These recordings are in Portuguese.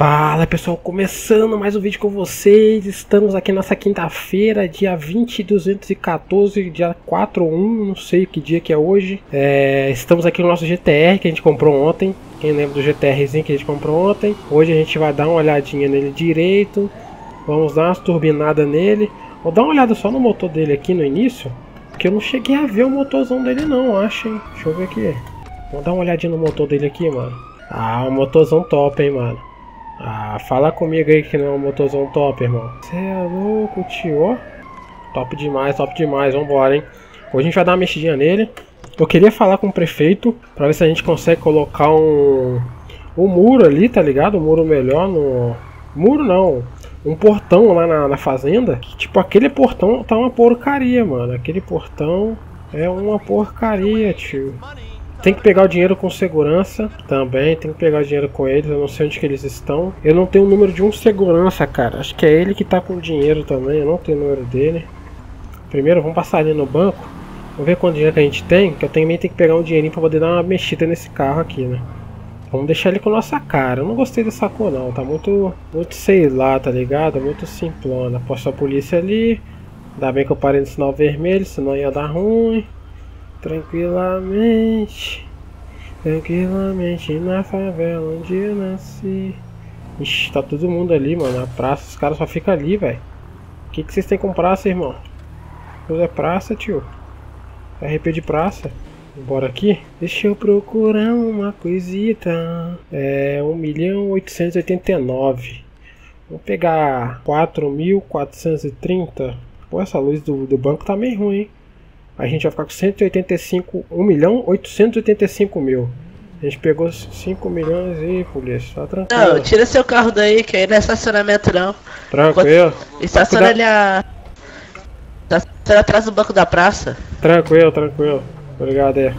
Fala pessoal, começando mais um vídeo com vocês. Estamos aqui nessa quinta-feira, dia 20/214, dia 4/1, não sei que dia que é hoje. Estamos aqui no nosso GTR que a gente comprou ontem. Quem lembra do GTRzinho que a gente comprou ontem? Hoje a gente vai dar uma olhadinha nele direito. Vamos dar umas turbinadas nele. Vou dar uma olhada só no motor dele aqui no início, porque eu não cheguei a ver o motorzão dele não, acho, hein? Deixa eu ver aqui. Vou dar uma olhadinha no motor dele aqui, mano. Ah, um motorzão top, hein, mano. Ah, fala comigo aí que não é um motorzão top, irmão. Você é louco, tio. Top demais, top demais. Vambora, hein. Hoje a gente vai dar uma mexidinha nele. Eu queria falar com o prefeito pra ver se a gente consegue colocar um muro ali, tá ligado? Um muro melhor no... Muro não. Um portão lá na fazenda. Que, tipo, aquele portão tá uma porcaria, mano. Aquele portão é uma porcaria, tio. Tem que pegar o dinheiro com segurança também, tem que pegar o dinheiro com eles, eu não sei onde que eles estão. Eu não tenho o número de um segurança, cara. Acho que é ele que tá com o dinheiro também, eu não tenho o número dele. Primeiro vamos passar ali no banco, vamos ver quanto dinheiro que a gente tem, que eu também tenho que pegar um dinheirinho pra poder dar uma mexida nesse carro aqui, né. Vamos deixar ele com a nossa cara. Eu não gostei dessa cor não, tá muito sei lá, tá ligado? Muito simplona. Posso a polícia ali, ainda bem que eu parei no sinal vermelho, senão ia dar ruim. Tranquilamente, tranquilamente na favela onde eu nasci. Ixi, tá todo mundo ali, mano. A praça, os caras só ficam ali, velho. O que vocês têm com praça, irmão? Tudo é praça, tio. RP de praça. Bora aqui. Deixa eu procurar uma coisita. É 1.889. Vamos pegar 4.430. Pô, essa luz do banco tá meio ruim, hein? A gente vai ficar com 1.885.000. A gente pegou 5 milhões e polícia, tá tranquilo. Não, tira seu carro daí, que aí não é estacionamento não. Tranquilo. Estaciona ali a... Estaciona atrás do banco da praça. Tranquilo, tranquilo. Obrigado aí.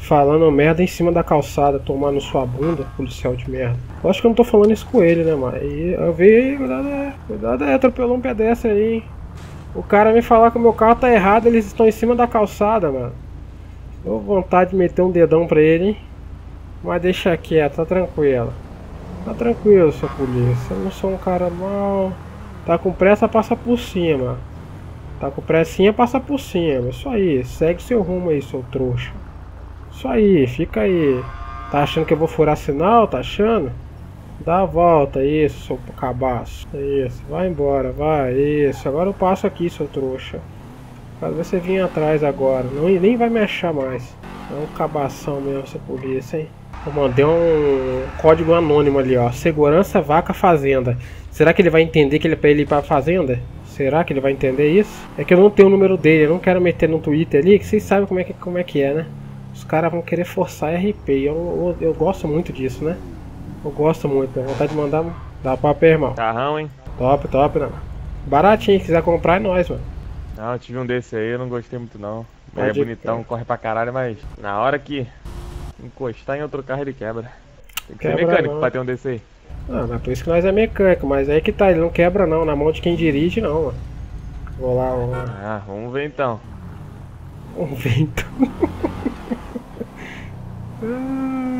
Falando merda em cima da calçada, tomando sua bunda, policial de merda. Eu acho que eu não tô falando isso com ele, né, mano? E eu vi, cuidado é, atropelou um pedestre aí, hein? O cara me falar que o meu carro tá errado, eles estão em cima da calçada, mano. Dou vontade de meter um dedão pra ele, hein? Mas deixa quieto, tá tranquilo. Tá tranquilo, sua polícia. Eu não sou um cara mau. Tá com pressa, passa por cima. Tá com pressinha, passa por cima. Isso aí, segue seu rumo aí, seu trouxa. Isso aí, fica aí. Tá achando que eu vou furar sinal? Tá achando? Dá a volta, isso, seu cabaço. Isso, vai embora, vai, isso. Agora eu passo aqui, seu trouxa. Quero ver você vir atrás agora. Não, nem vai me achar mais. É um cabação mesmo essa polícia, hein. Eu mandei um código anônimo ali, ó. Segurança, vaca, fazenda. Será que ele vai entender que ele é pra ele ir pra fazenda? Será que ele vai entender isso? É que eu não tenho o número dele, eu não quero meter no Twitter ali, que vocês sabem como é que é, né. Os caras vão querer forçar RP. Eu gosto muito disso, né. Eu gosto muito, tenho vontade de mandar dar papo aí, irmão. Carrão, hein? Top, top, né? Baratinho, quiser comprar é nóis, mano. Não, eu tive um desse aí, eu não gostei muito não. É bonitão, cara. Corre pra caralho, mas na hora que encostar em outro carro ele quebra. Tem que quebra ser mecânico não. Pra ter um desse aí. Ah, mas por isso que nós é mecânico, mas aí que tá, ele não quebra não, na mão de quem dirige não, mano. Vou lá, vamos lá. Ah, vamos ver então. Vamos ver então.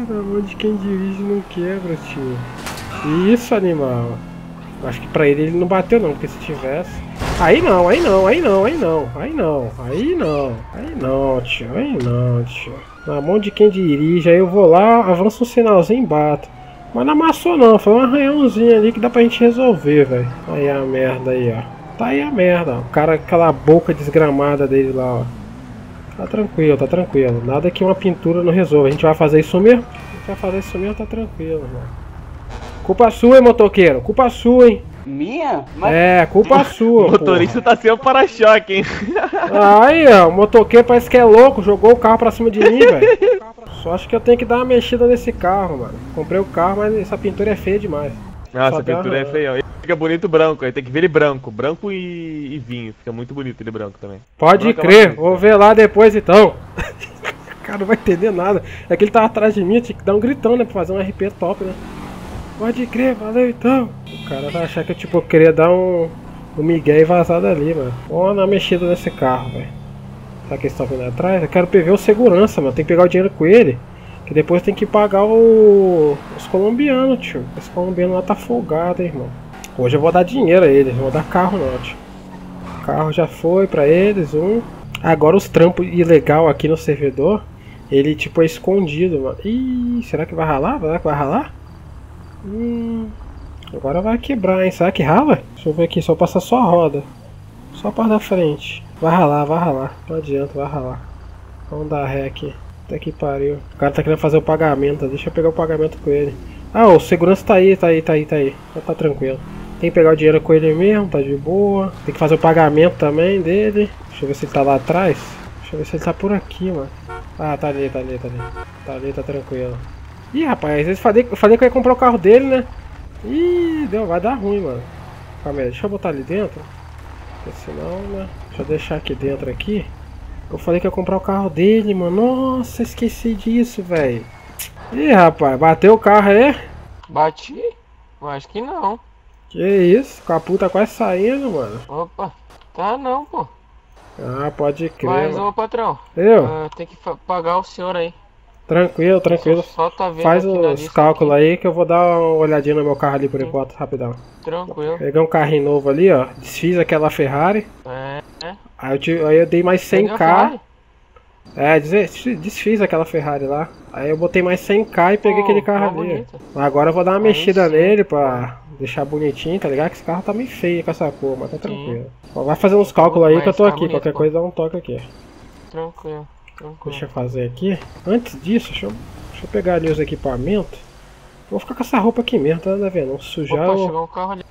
Na mão de quem dirige não quebra, tio. Isso, animal. Acho que pra ele não bateu não, porque se tivesse... Aí não, aí não, aí não, aí não, aí não, aí não, aí não, tio, aí não, tio. Na mão de quem dirige, aí eu vou lá, avanço um sinalzinho e bato. Mas não amassou não, foi um arranhãozinho ali que dá pra gente resolver, velho. Aí a merda aí, ó. Tá aí a merda, ó. O cara com aquela boca desgramada dele lá, ó. Tá tranquilo, tá tranquilo. Nada que uma pintura não resolva. A gente vai fazer isso mesmo? A gente vai fazer isso mesmo, tá tranquilo, mano. Culpa sua, hein, motoqueiro? Culpa sua, hein? Minha? Mas... É, culpa sua. O motorista porra. Tá sem o para-choque, hein? Aí, ó, o motoqueiro parece que é louco. Jogou o carro pra cima de mim, velho. Só acho que eu tenho que dar uma mexida nesse carro, mano. Comprei o carro, mas essa pintura é feia demais. Nossa, essa pintura é feia, ó. Fica bonito branco, aí tem que ver ele branco. Branco e vinho, fica muito bonito ele branco também. Pode branco crer, é vou ver lá depois então. O cara não vai entender nada. É que ele tava atrás de mim, tinha que dar um gritão, né? Pra fazer um RP top, né? Pode crer, valeu então. O cara vai achar que eu, tipo, queria dar um migué e vazar dali, mano. Olha a mexida nesse carro, velho. Será que eles estão vindo atrás? Eu quero ver o segurança, mano. Tem que pegar o dinheiro com ele. Que depois tem que pagar os colombianos, tio. Esse colombiano lá tá folgado, hein, irmão. Hoje eu vou dar dinheiro a eles, não vou dar carro não, tio. O carro já foi pra eles, um. Agora os trampos ilegal aqui no servidor, ele tipo é escondido, mano. Ih, será que vai ralar? Será que vai ralar? Agora vai quebrar, hein? Será que rala? Deixa eu ver aqui, só passar só a roda. Só a parte da frente. Vai ralar, não adianta, vai ralar. Vamos dar ré aqui. Até que pariu. O cara tá querendo fazer o pagamento, deixa eu pegar o pagamento com ele. Ah, o segurança tá aí, já tá tranquilo. Tem que pegar o dinheiro com ele mesmo, tá de boa. Tem que fazer o pagamento também dele. Deixa eu ver se ele tá lá atrás. Deixa eu ver se ele tá por aqui, mano. Ah, tá ali, tá tranquilo. Ih, rapaz, eu falei que eu ia comprar o carro dele, né? Ih, deu, vai dar ruim, mano. Calma aí, deixa eu botar ali dentro. Porque senão, né? Deixa eu deixar aqui dentro aqui. Eu falei que ia comprar o carro dele, mano. Nossa, esqueci disso, velho. Ih, rapaz, bateu o carro aí? Bati? Eu acho que não. Que isso? O capô tá quase saindo, mano. Opa, tá não, pô. Ah, pode crer. Mas, ô patrão. Eu? Tem que pagar o senhor aí. Tranquilo, tranquilo. Só tá vendo. Faz os cálculos aqui aí que eu vou dar uma olhadinha no meu carro ali por enquanto, rapidão. Tranquilo. Peguei um carrinho novo ali, ó. Desfiz aquela Ferrari. É. Aí eu dei mais 100k. É, desfiz aquela Ferrari lá. Aí eu botei mais 100k e peguei aquele carro ali. Bonito. Agora eu vou dar uma mexida nele pra deixar bonitinho, tá ligado? Que esse carro tá meio feio com essa cor, mas tá tranquilo. Ó, vai fazer uns cálculos aí que eu tô aqui. Qualquer coisa dá um toque aqui. Tranquilo. Deixa eu fazer aqui. Antes disso, deixa eu pegar ali os equipamentos. Vou ficar com essa roupa aqui mesmo, tá vendo? Não sujar. Opa, chegou um carro ali.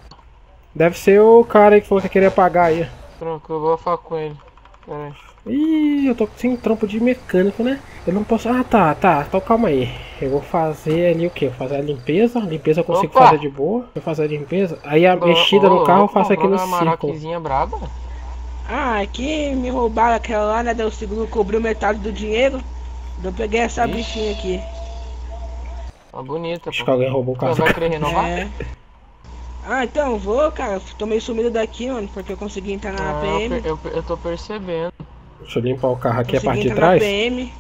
Deve ser o cara aí que falou que queria pagar aí. Tranquilo, eu vou falar com ele. Pera aí. Ih, eu tô sem trampo de mecânico, né? Eu não posso. Ah, tá. Então calma aí. Eu vou fazer ali o que? Vou fazer a limpeza. A limpeza eu consigo fazer de boa. Vou fazer a limpeza. Aí a mexida no carro eu faço aqui no círculo. Braba. Ah, aqui me roubaram aquela lá, né? O seguro cobriu metade do dinheiro. Eu peguei essa bichinha aqui. Tá bonita, pô. Acho que alguém roubou o carro. Vai querer renovar? É. Ah, então vou, cara. Tô meio sumido daqui, mano, porque eu consegui entrar na PM. Eu tô percebendo. Deixa eu limpar o carro aqui, consegui a parte de trás. PM,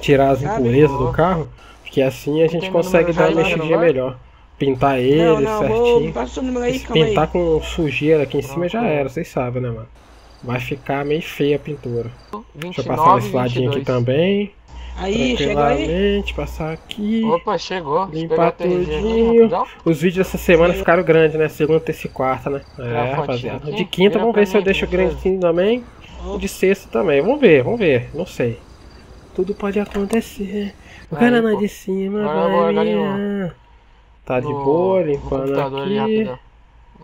tirar as impurezas do carro. Porque assim a gente consegue dar uma mexidinha melhor. Pintar ele certinho. Aí, pintar com sujeira aqui em cima já era, vocês sabem, né, mano? Vai ficar meio feia a pintura. 29, deixa eu passar nesse ladinho aqui também. Aí, chegou aí. Passar aqui. Opa, chegou. Limpar tudinho. Os vídeos dessa semana ficaram grandes, né? Segunda, terça e quarta, né? É, rapaziada. De quinta, vamos ver se eu deixo grandinho também. O de sexta também. Vamos ver. Não sei. Tudo pode acontecer. O cara lá de cima vai ganhar. Tá de boa, limpando aqui.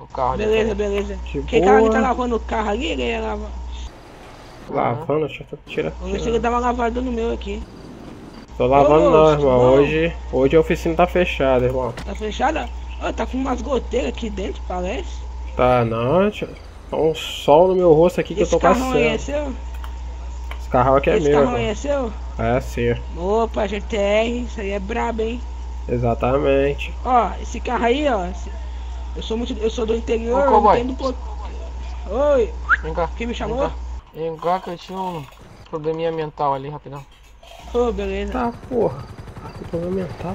O carro beleza. Quem tá lavando o carro ali, ele ia lavar. Lavando, deixa eu tirar. Eu consigo dar uma lavada no meu aqui. Tô lavando não, irmão. Hoje a oficina tá fechada, irmão. Tá fechada? Oh, tá com umas goteiras aqui dentro, parece. Tá não, tio. Tá um sol no meu rosto aqui que eu tô passando. Esse carro é seu? Esse carro aqui é meu. Esse carro é seu? É, sim. Opa, GTR, isso aí é brabo, hein? Exatamente. Ó, esse carro aí, ó. Eu sou do interior, eu não entendo pouco. Oi! Vem cá. Quem me chamou? Vem cá que eu tinha um probleminha mental ali, rapidão. Ô, beleza. Tá, porra. Que problema mental.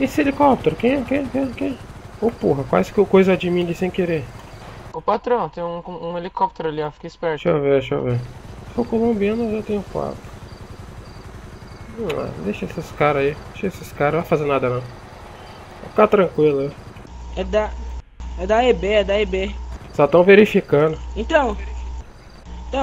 Esse helicóptero, quem? Ô, porra, quase que eu coisa de mim ali sem querer. Ô, patrão, tem um helicóptero ali, ó, fica esperto. Deixa eu ver. Se for colombiano, eu já tenho quatro. Deixa esses caras aí. Não vai fazer nada, não. Vai ficar tranquilo, né? É da EB. Só estão verificando. Então,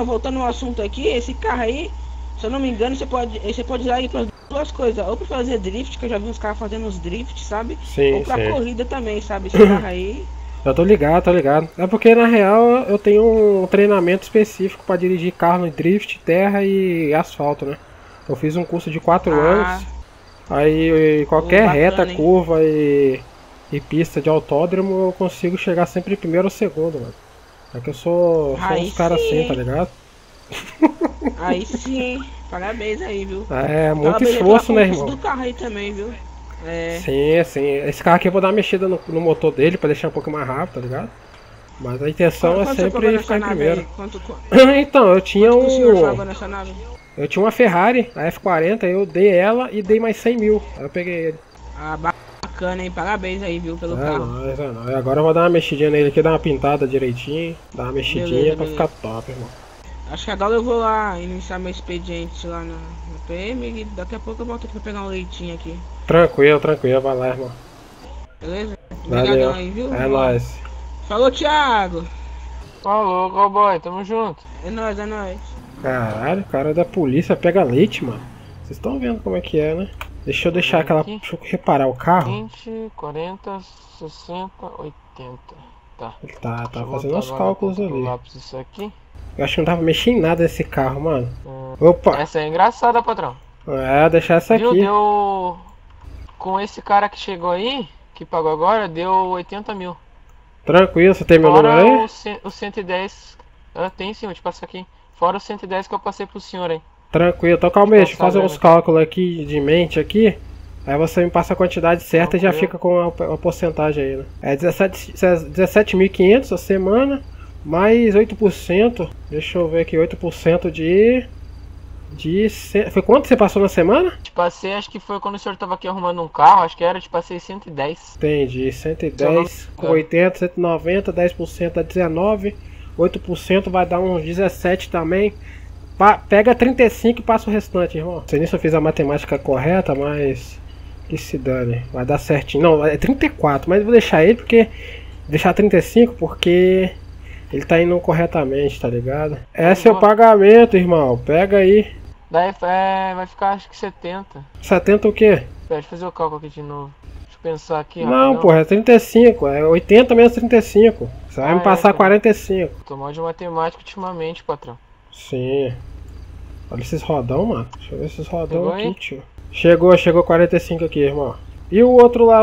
voltando ao assunto aqui, esse carro aí, se eu não me engano, você pode usar ele para duas coisas. Ou para fazer drift, que eu já vi uns caras fazendo uns drifts, sabe? Sim, ou para corrida também, sabe? Esse carro aí. Eu tô ligado. É porque, na real, eu tenho um treinamento específico para dirigir carro no drift, terra e asfalto, né? Eu fiz um curso de 4 anos. Aí, qualquer reta, curva e pista de autódromo, eu consigo chegar sempre em primeiro ou segundo, mano. É que eu sou uns caras assim, tá ligado? Aí sim, parabéns aí, viu? É, muito esforço, né, irmão? Do carro aí também, viu? É. Sim. Esse carro aqui eu vou dar uma mexida no motor dele pra deixar um pouco mais rápido, tá ligado? Mas a intenção é sempre ficar em primeiro. Então, eu tinha eu tinha uma Ferrari, a F40, eu dei ela e dei mais 100 mil. Aí eu peguei ele. Ah, bacana, hein? Parabéns aí, viu, pelo carro. Nóis, é nóis. Agora eu vou dar uma mexidinha nele aqui, dar uma pintada direitinho. Dar uma mexidinha, beleza, pra ficar top, irmão. Acho que agora eu vou lá iniciar meu expediente lá no PM e daqui a pouco eu volto aqui pra pegar um leitinho aqui. Tranquilo, tranquilo, vai lá, irmão. Beleza? Obrigadão aí, viu? É nóis. Falou, Thiago! Falou, cowboy, tamo junto. É nóis, é nóis. Caralho, o cara da polícia pega leite, mano. Vocês estão vendo como é que é, né? Deixa eu deixar aquela... Deixa eu reparar o carro. 20, 40, 60, 80. Tá. Ele tá fazendo os cálculos ali. Isso aqui. Eu acho que não tava mexendo em nada esse carro, mano. Opa! Essa é engraçada, patrão. É, deixar essa aqui. Deu... Com esse cara que chegou aí, que pagou agora, deu 80 mil. Tranquilo, você tem meu número aí? O 110... Ah, tem sim, vou te passar aqui. Fora o 110 que eu passei pro senhor aí. Tranquilo, então calma aí, deixa eu fazer uns cálculos aqui de mente aqui. Aí você me passa a quantidade certa e já fica com a porcentagem aí, né? É 17.500 a semana, mais 8%. Deixa eu ver aqui, 8% de... Foi quanto você passou na semana? Te passei, acho que foi quando o senhor tava aqui arrumando um carro, acho que era, te passei 110. Entendi, 110, 80, 190, 10% dá 19, 8% vai dar uns 17 também. Pega 35 e passa o restante, irmão. Não sei nem se eu fiz a matemática correta, mas... Que se dane, vai dar certinho. Não, é 34, mas vou deixar ele porque... Deixar 35 porque... Ele tá indo corretamente, tá ligado? É seu pagamento, irmão, pega aí. Daí é, vai ficar acho que 70. 70 o quê? Deixa eu fazer o cálculo aqui de novo. Deixa eu pensar aqui. Não, porra, é 35. É 80 menos 35. Você vai me passar 45. Tô mal de matemática ultimamente, patrão. Sim. Olha esses rodão, mano. Deixa eu ver esses rodão aqui, aí? Tio. Chegou 45 aqui, irmão. E o outro lá,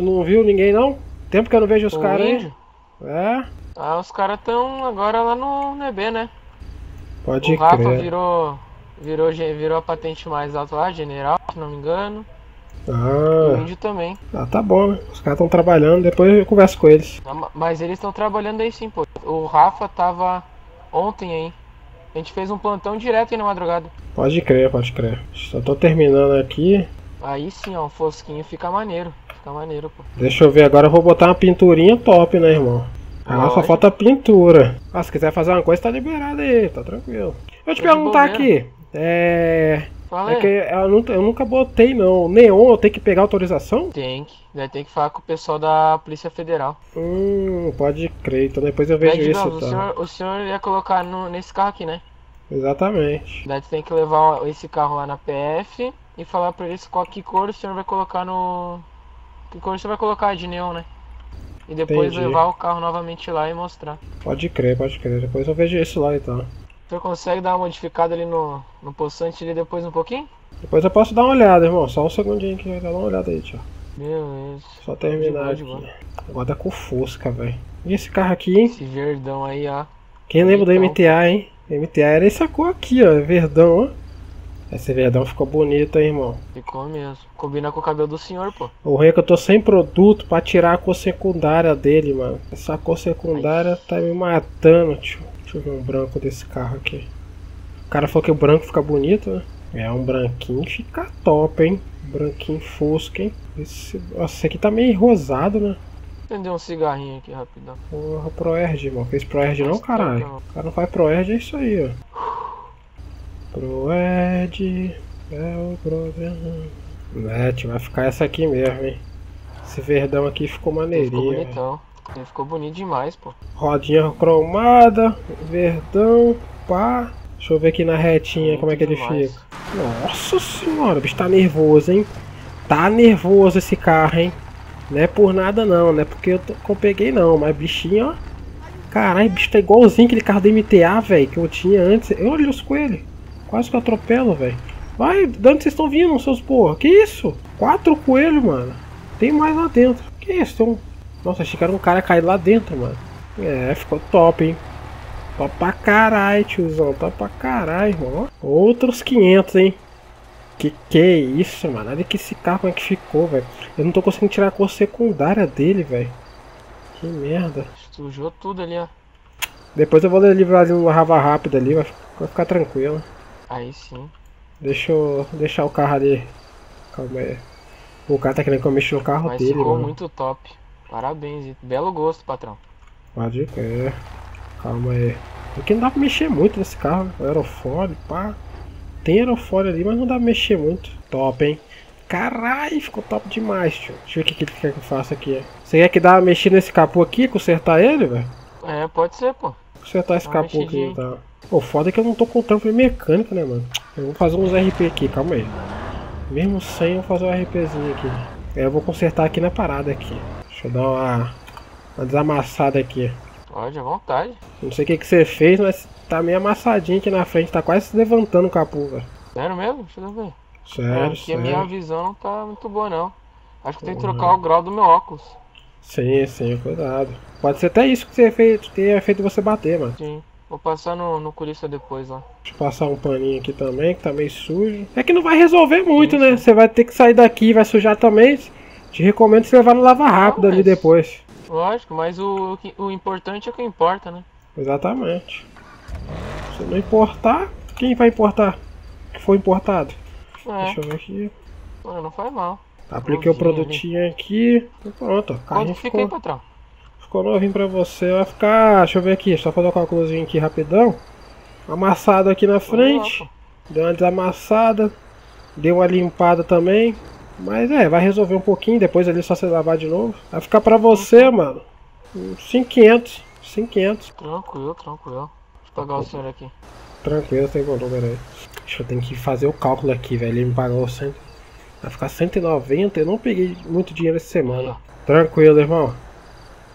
não viu ninguém, não? Tempo que eu não vejo os caras aí. É? Ah, os caras estão agora lá no EB, né? Pode crer. O Rafa virou a patente mais alta lá, general, se não me engano. Ah. E o Índio também. Ah, tá bom, né? Os caras estão trabalhando, depois eu converso com eles. Ah, mas eles estão trabalhando aí sim, pô. O Rafa tava ontem aí. A gente fez um plantão direto aí na madrugada. Pode crer, pode crer. Só tô terminando aqui. Aí sim, ó, um fosquinho fica maneiro. Fica maneiro, pô. Deixa eu ver, agora eu vou botar uma pinturinha top, né, irmão? Agora só falta pintura. Ah, se quiser fazer uma coisa, tá liberado aí, tá tranquilo. Eu te perguntar aqui, Fala aí. É que eu nunca botei, não. Neon, eu tenho que pegar autorização? Tem que. Vai ter que falar com o pessoal da Polícia Federal. Pode crer. Então depois eu vejo isso, tá? O senhor ia colocar nesse carro aqui, né? Exatamente. Daí você tem que levar esse carro lá na PF e falar pra eles qual que cor o senhor vai colocar no... Que cor você vai colocar de neon, né? E depois Entendi. Levar o carro novamente lá e mostrar. Pode crer, pode crer. Depois eu vejo isso lá então. Você consegue dar uma modificada ali no poçante ali depois um pouquinho? Depois eu posso dar uma olhada, irmão. Só um segundinho que eu vou dar uma olhada aí, tio. Beleza. Só terminar aqui. Agora dá com Fusca, velho. E esse carro aqui, hein? Esse verdão aí, ó. Quem lembra do MTA, hein? MTA era essa cor aqui, ó. Verdão, ó. Esse verdão ficou bonito, hein, irmão? Ficou mesmo. Combina com o cabelo do senhor, pô. O ruim é que eu tô sem produto pra tirar a cor secundária dele, mano. Essa cor secundária tá me matando, tio. Deixa eu ver um branco desse carro aqui. O cara falou que o branco fica bonito, né? É, um branquinho fica top, hein? Branquinho fosco, hein? Esse aqui tá meio rosado, né? Acendeu um cigarrinho aqui, rapidão. Porra, Proerd, irmão. Fez Proerd não, caralho? O cara não faz Proerd, é isso aí, ó. Proerd é o problema. Net, vai ficar essa aqui mesmo, hein? Esse verdão aqui ficou maneirinho. Ele ficou bonitão. Ele ficou bonito demais, pô. Rodinha cromada, verdão, pá. Deixa eu ver aqui na retinha bonito como é que ele fica. Nossa senhora, o bicho tá nervoso, hein? Tá nervoso esse carro, hein? Não é por nada não, não é porque eu peguei não, mas bichinho, ó. Caralho, bicho tá igualzinho aquele carro da MTA, velho, que eu tinha antes. Eu olhei os coelhos. Quase que eu atropelo, velho. Vai, de onde vocês estão vindo, seus porra? Que isso? 4 coelhos, mano. Tem mais lá dentro. Que isso? Tem um... Nossa, achei que era um cara caído lá dentro, mano. É, ficou top, hein? Top pra caralho, tiozão. Top pra caralho, irmão. Outros 500, hein? Que é isso, mano? Olha que esse carro, como é que ficou, velho? Eu não tô conseguindo tirar a cor secundária dele, velho. Que merda. Sujou tudo ali, ó. Depois eu vou livrar uma rava rápida ali, vai ficar tranquilo. Aí sim. Deixa eu deixar o carro ali. Calma aí. O cara tá querendo que eu mexa no carro dele, mano. Mas ficou muito top. Parabéns, belo gosto, patrão. Pode crer. Calma aí. Aqui não dá pra mexer muito nesse carro. Aerofólio, pá. Tem aerofólio ali, mas não dá pra mexer muito. Top, hein? Caralho, ficou top demais, tio. Deixa eu ver o que ele quer que eu faça aqui. Você quer que dá uma mexida nesse capô aqui, consertar ele, velho? É, pode ser, pô. Consertar esse capô aqui e tal. Pô, foda que eu não tô com tampa mecânica, né, mano? Eu vou fazer uns RP aqui, calma aí. Mesmo sem, eu vou fazer um RPzinho aqui. Aí eu vou consertar aqui na parada aqui. Deixa eu dar uma desamassada aqui. Pode, à vontade. Não sei o que você fez, mas tá meio amassadinho aqui na frente. Tá quase se levantando o capô, velho. Sério mesmo? Deixa eu ver. Sério, aqui a minha visão não tá muito boa, não. Acho que tem que trocar o grau do meu óculos. Sim, cuidado. Pode ser até isso que você tenha feito você bater, mano. Sim, vou passar no curista depois lá. Deixa eu passar um paninho aqui também, que tá meio sujo. É que não vai resolver muito, né? Você vai ter que sair daqui, vai sujar também. Te recomendo você levar no lava rápido ali depois. Lógico, mas o importante é o que importa, né? Exatamente. Se não importar, quem vai importar? Que foi importado? É. Deixa eu ver aqui. Mano, não faz mal. Apliquei o produtinho ali. Aqui. E pronto, ó. Quanto fica aí, patrão? Ficou novinho pra você. Vai ficar. Deixa eu ver aqui. Só fazer um calculozinho aqui rapidão. Amassado aqui na frente. Lá, deu uma desamassada. Deu uma limpada também. Mas é, vai resolver um pouquinho. Depois ali é só você lavar de novo. Vai ficar pra você, mano. 5.500. 5.500. Tranquilo. Deixa eu pagar o senhor aqui. Tranquilo, tem bom número aí. Deixa eu ter que fazer o cálculo aqui, velho. Ele me pagou 100. Vai ficar 190. Eu não peguei muito dinheiro essa semana. Tranquilo, irmão.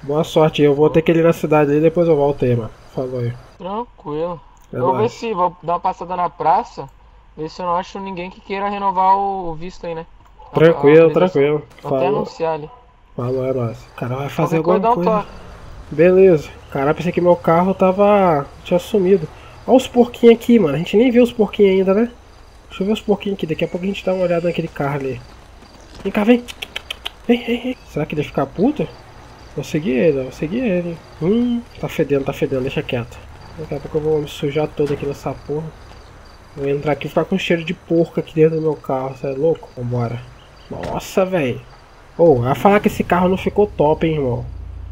Boa sorte. Eu vou ter que ir na cidade ali. Depois eu volto aí, mano. Falou aí. Tranquilo. É eu vou ver se vou dar uma passada na praça. Ver se eu não acho ninguém que queira renovar o visto aí, né? Tranquilo. Vou até anunciar ali. Falou, é nóis. O cara vai fazer alguma coisa. Beleza. Caralho, pensei que meu carro tava... tinha sumido. Olha os porquinhos aqui, mano. A gente nem viu os porquinhos ainda, né? Deixa eu ver os porquinhos aqui. Daqui a pouco a gente dá uma olhada naquele carro ali. Vem cá, vem. Vem. Será que ele vai ficar puto? Vou seguir ele. Tá fedendo. Deixa quieto. Daqui a pouco eu vou me sujar todo aqui nessa porra. Vou entrar aqui e ficar com cheiro de porco aqui dentro do meu carro. Você é louco? Vambora. Nossa, velho. Ô, vai falar que esse carro não ficou top, hein, irmão.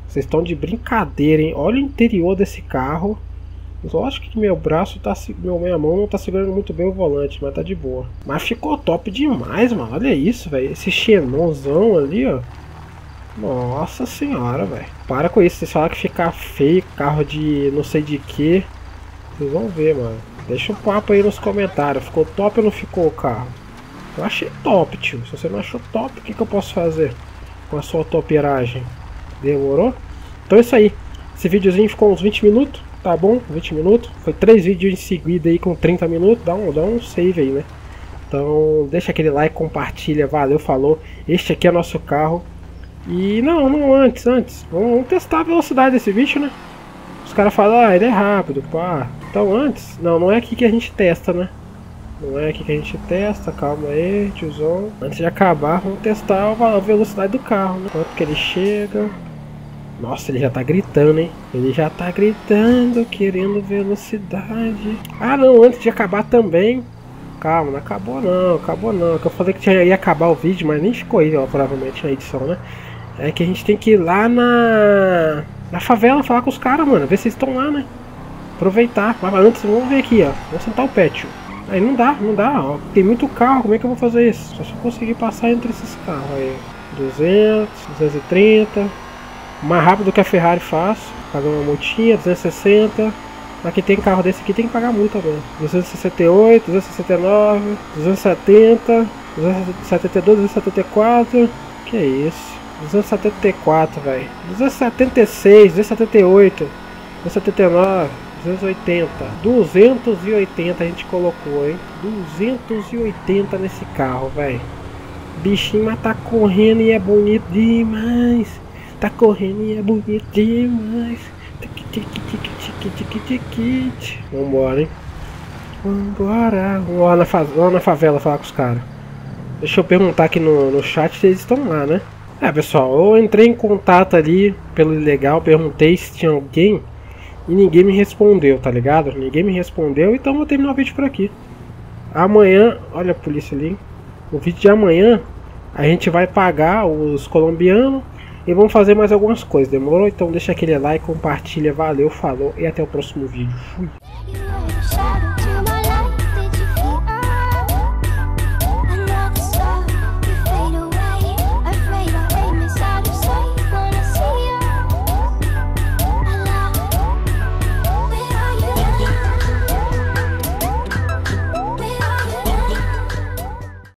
Vocês estão de brincadeira, hein. Olha o interior desse carro. Lógico que meu braço tá... minha mão não tá segurando muito bem o volante, mas tá de boa. Mas ficou top demais, mano. Olha isso, velho. Esse xenonzão ali, ó. Nossa senhora, velho. Para com isso. Vocês falam que fica feio, carro de não sei de que. Vocês vão ver, mano. Deixa o papo aí nos comentários. Ficou top ou não ficou o carro? Eu achei top, tio. Se você não achou top, o que eu posso fazer com a sua toperagem? Demorou? Então é isso aí. Esse videozinho ficou uns 20 minutos. Tá bom, 20 minutos. Foi 3 vídeos em seguida aí com 30 minutos. Dá um save aí, né? Então, deixa aquele like, compartilha. Valeu, falou. Este aqui é nosso carro. E não, antes. Vamos testar a velocidade desse bicho, né? Os caras falam, ele é rápido, pá. Então, antes. Não é aqui que a gente testa, né? Não é aqui que a gente testa. Calma aí, tiozão. Antes de acabar, vamos testar a velocidade do carro, né? Quanto que ele chega. Nossa, ele já tá gritando, hein? Ele já tá gritando, querendo velocidade. Ah, não, antes de acabar também. Calma, não acabou não, Que eu falei que já ia acabar o vídeo, mas nem ficou aí, ó, provavelmente, na edição, né? É que a gente tem que ir lá na favela falar com os caras, mano. Ver se eles estão lá, né? Aproveitar. Mas antes, vamos ver aqui, ó. Vamos sentar o pé, tio. Aí não dá, ó. Tem muito carro, como é que eu vou fazer isso? Só se eu conseguir passar entre esses carros aí. 200, 230... Mais rápido que a Ferrari faz, pagar uma multinha, 260. Aqui tem carro desse aqui, tem que pagar multa mesmo. 268, 269, 270, 272, 274. Que é isso? 274, velho. 276, 278, 279, 280. 280 a gente colocou, hein? 280 nesse carro, velho. Bichinho, mas tá correndo e é bonito demais. Tá correndo e é bonito demais. Vambora, hein? Vambora. Vamos lá na favela falar com os caras. Deixa eu perguntar aqui no chat se eles estão lá, né? É, pessoal, eu entrei em contato ali pelo ilegal, perguntei se tinha alguém e ninguém me respondeu, tá ligado? Ninguém me respondeu, então vou terminar o vídeo por aqui. Amanhã, olha a polícia ali, no vídeo de amanhã a gente vai pagar os colombianos e vamos fazer mais algumas coisas, demorou? Então deixa aquele like, compartilha, valeu, falou e até o próximo vídeo. Fui!